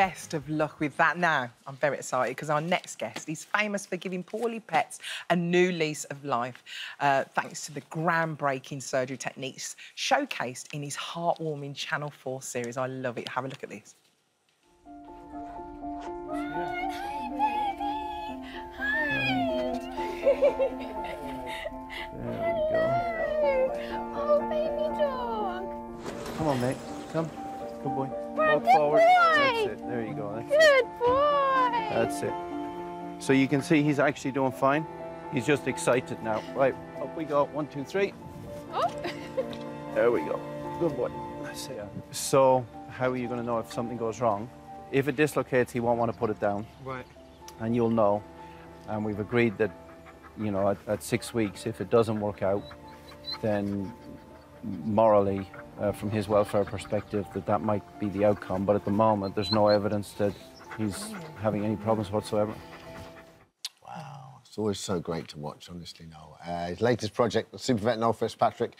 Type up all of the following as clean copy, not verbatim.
best of luck with that. Now, I'm very excited because our next guest is famous for giving poorly pets a new lease of life thanks to the groundbreaking surgery techniques showcased in his heartwarming Channel 4 series. I love it. Have a look at this. Come on, mate. Come. Good boy. Walk forward. That's it. There you go. Good boy. That's it. So you can see he's actually doing fine. He's just excited now. Right. Up we go. 1, 2, 3. Oh. There we go. Good boy. That's it. So how are you going to know if something goes wrong? If it dislocates, he won't want to put it down. Right. And you'll know. And we've agreed that, you know, at 6 weeks, if it doesn't work out, then morally, from his welfare perspective, that might be the outcome. But at the moment, there's no evidence that he's having any problems whatsoever. Wow. It's always so great to watch, honestly, Noel. His latest project, Supervet Noel Fitzpatrick,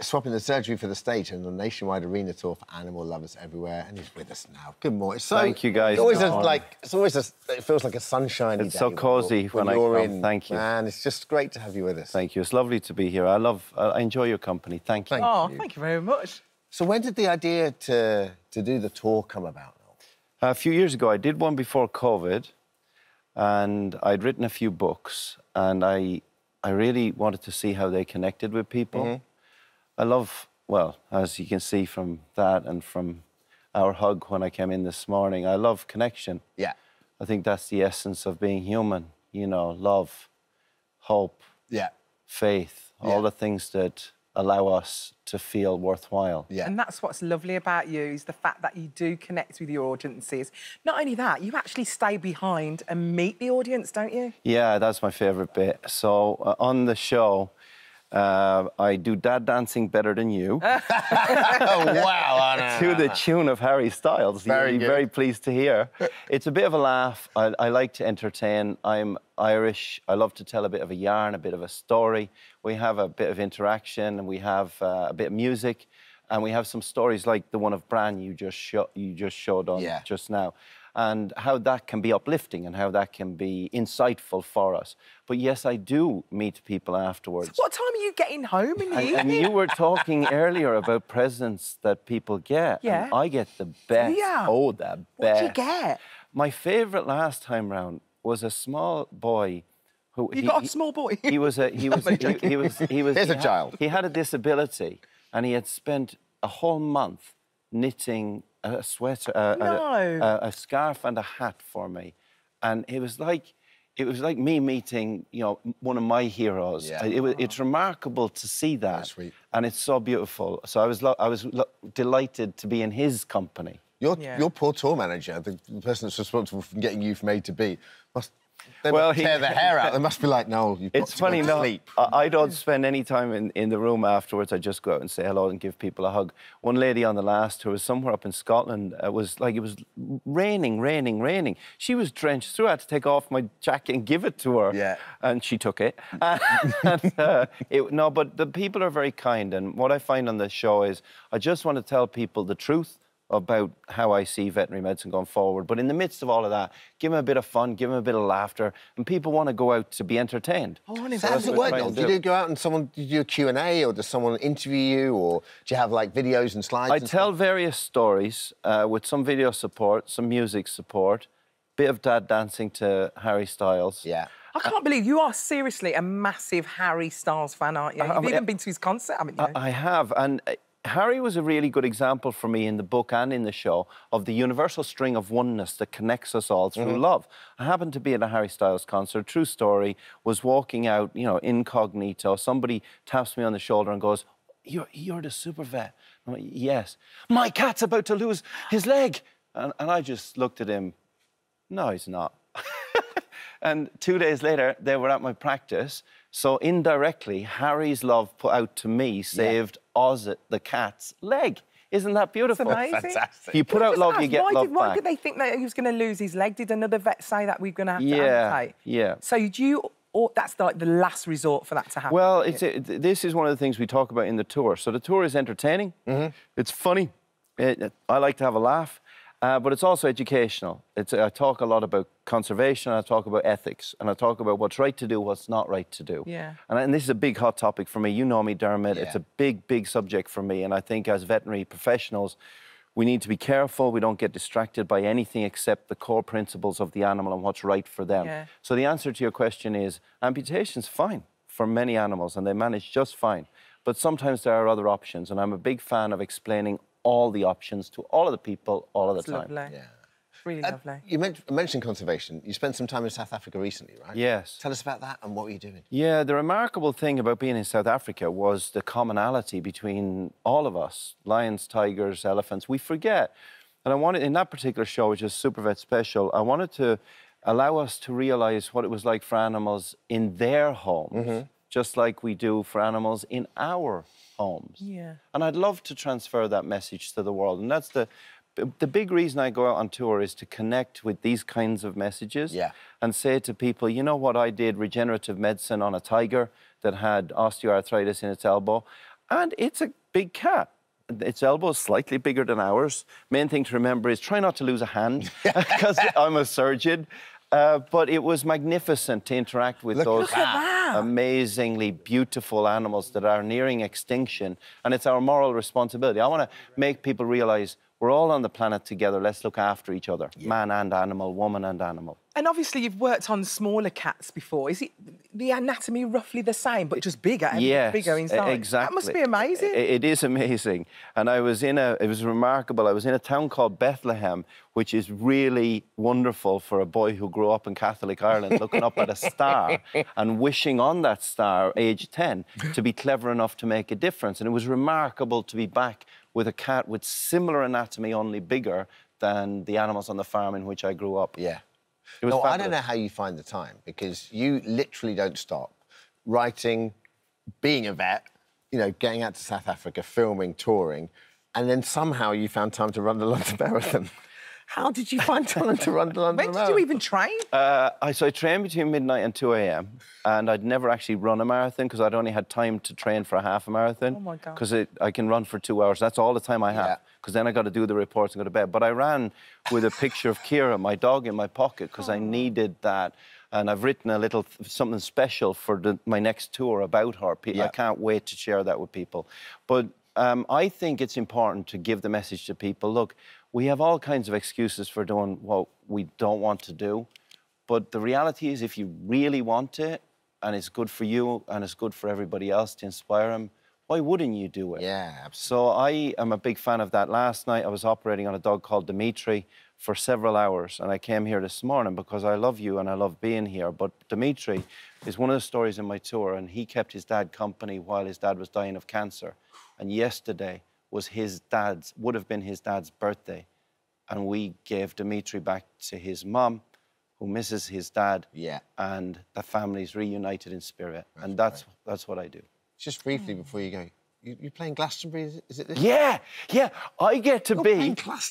swapping the surgery for the stage and a nationwide arena tour for animal lovers everywhere. And he's with us now. Good morning. So, thank you, guys. It's always a, like, it's always a, it feels like a sunshiny day. It's so cosy when you're in. Thank you. And it's just great to have you with us. Thank you. It's lovely to be here. I enjoy your company. Thank you. Oh, thank you very much. So when did the idea to do the tour come about, Noel? A few years ago. I did one before COVID. And I'd written a few books, and I really wanted to see how they connected with people. I love, well, as you can see from that and from our hug when I came in this morning, I love connection. Yeah. I think that's the essence of being human, you know, love, hope, faith, all the things that allow us to feel worthwhile. Yeah. And that's what's lovely about you, is the fact that you do connect with your audiences. Not only that, you actually stay behind and meet the audience, don't you? Yeah, that's my favourite bit. So on the show, I do dad dancing better than you. Wow, Anna. To the tune of Harry Styles. You'll be very pleased to hear. It's a bit of a laugh. I like to entertain. I'm Irish. I love to tell a bit of a yarn, a bit of a story. We have a bit of interaction, and we have a bit of music, and we have some stories like the one of Bran you just showed on just now, and how that can be uplifting and how that can be insightful for us. But yes, I do meet people afterwards. So what time are you getting home in the evening? And you were talking earlier about presents that people get. Yeah. And I get the best. Yeah. Oh, the best. What do you get? My favourite last time round was a small boy who... You got a small boy? He was... He's a child. He had a disability, and he had spent a whole month knitting a sweater, a scarf and a hat for me, and it was like me meeting, you know, one of my heroes. Yeah. It's remarkable to see that, sweet. And it's so beautiful. So I was delighted to be in his company. Your poor tour manager, the person that's responsible for getting you from A to B, must tear their hair out. They must be like, no, you've got to go to sleep. I don't spend any time in the room afterwards. I just go out and say hello and give people a hug. One lady on the last tour was somewhere up in Scotland. It was raining. She was drenched through. I had to take off my jacket and give it to her. Yeah. And she took it. But the people are very kind. And what I find on this show is I just want to tell people the truth about how I see veterinary medicine going forward. But in the midst of all of that, give them a bit of fun, give them a bit of laughter, and people want to go out to be entertained. Oh, and so that's what work. Did you go out and do a Q&A, or does someone interview you, or do you have, like, videos and slides? I tell various stories with some video support, some music support, bit of dad dancing to Harry Styles. Yeah. I can't believe you are seriously a massive Harry Styles fan, aren't you? You've even been to his concert, haven't you? I have, and... Harry was a really good example for me in the book and in the show of the universal string of oneness that connects us all through love. I happened to be at a Harry Styles concert, true story, was walking out, you know, incognito. Somebody taps me on the shoulder and goes, you're the super vet. I'm like, yes. My cat's about to lose his leg. And I just looked at him, no, he's not. And 2 days later, they were at my practice. So indirectly, Harry's love put out to me saved Ozzy, the cat's leg. Isn't that beautiful? It's amazing. Fantastic. You put out love, you get love back. Why did they think that he was going to lose his leg? Did another vet say that we're going to have to amputate? Yeah. So do you... Or that's like the last resort for that to happen. Well, this is one of the things we talk about in the tour. So the tour is entertaining. It's funny. I like to have a laugh. But it's also educational. I talk a lot about conservation, and I talk about ethics, and I talk about what's right to do, what's not right to do. Yeah. And this is a big hot topic for me. You know me, Dermot. Yeah. It's a big, big subject for me. And I think as veterinary professionals, we need to be careful. We don't get distracted by anything except the core principles of the animal and what's right for them. Yeah. So the answer to your question is amputation's fine for many animals, and they manage just fine. But sometimes there are other options, and I'm a big fan of explaining all the options to all of the people all of the time. Lovely. Yeah. Really lovely. You mentioned conservation. You spent some time in South Africa recently, right? Yes. Tell us about that and what were you doing? Yeah, the remarkable thing about being in South Africa was the commonality between all of us, lions, tigers, elephants. We forget. And I wanted, in that particular show, which is Supervet Special, I wanted to allow us to realise what it was like for animals in their homes, just like we do for animals in our homes. Yeah. And I'd love to transfer that message to the world. And that's the big reason I go out on tour is to connect with these kinds of messages and say to people, you know what, I did regenerative medicine on a tiger that had osteoarthritis in its elbow. And it's a big cat. Its elbow is slightly bigger than ours. Main thing to remember is try not to lose a hand because I'm a surgeon. But it was magnificent to interact with those amazingly beautiful animals that are nearing extinction. And it's our moral responsibility. I want to make people realise we're all on the planet together. Let's look after each other, man and animal, woman and animal. And obviously you've worked on smaller cats before. Is it the anatomy roughly the same, but just bigger and bigger inside? Exactly. That must be amazing. It is amazing. And I was in it was remarkable. I was in a town called Bethlehem, which is really wonderful for a boy who grew up in Catholic Ireland looking up at a star and wishing on that star, age 10, to be clever enough to make a difference. And it was remarkable to be back with a cat with similar anatomy, only bigger than the animals on the farm in which I grew up. Yeah. It was fabulous. I don't know how you find the time, because you literally don't stop writing, being a vet, you know, getting out to South Africa, filming, touring, and then somehow you found time to run the London Marathon. How did you find time to run the London Marathon? When did you even train? So I trained between midnight and 2 a.m. and I'd never actually run a marathon because I'd only had time to train for a half a marathon. Oh, my God. Because I can run for 2 hours. That's all the time I have. Because then I got to do the reports and go to bed. But I ran with a picture of Kira, my dog, in my pocket because I needed that. And I've written a little something special for my next tour about her. I can't wait to share that with people. But I think it's important to give the message to people, look, we have all kinds of excuses for doing what we don't want to do. But the reality is if you really want it and it's good for you and it's good for everybody else to inspire them, why wouldn't you do it? Yeah, absolutely. So I am a big fan of that. Last night I was operating on a dog called Dimitri for several hours and I came here this morning because I love you and I love being here. But Dimitri is one of the stories in my tour and he kept his dad company while his dad was dying of cancer. And yesterday was would have been his dad's birthday. And we gave Dimitri back to his mum, who misses his dad. Yeah. And the family's reunited in spirit. And that's what I do. Just briefly before you go, you're playing Glastonbury, is it this? Yeah, yeah. I get to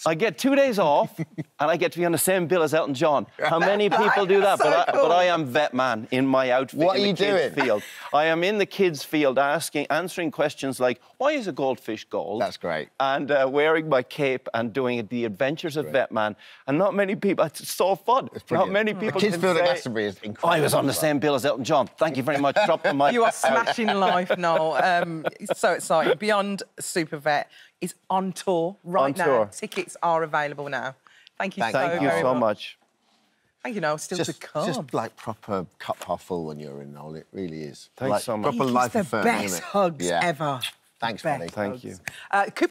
I get 2 days off and I get to be on the same bill as Elton John. How many people do that? But I am Vet Man in my outfit. What are you doing? Field. I am in the kids' field answering questions like, why is a goldfish gold? That's great. And wearing my cape and doing the adventures of Vet Man. And not many people, it's so fun. It's not many people the kids' field at Glastonbury is incredible. I was on the same bill as Elton John. Thank you very much. Drop the mic. You are smashing life, Noel. So it's Beyond Supervet is on tour right now. Tickets are available now. Thank you so much. Thank you, Noel. Still to come. Just like proper cup half full when you're in, Noel. It really is. Thanks so much. Proper life affirming. Best hugs ever. Thanks, Billy. Thank you.